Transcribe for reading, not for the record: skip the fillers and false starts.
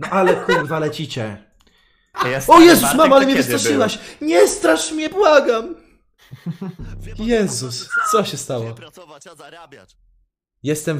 No ale kurwa lecicie. Ja o Jezus, mama, ale mnie wystraszyłaś! Był? Nie strasz mnie, błagam! Jezus, co się stało? Jestem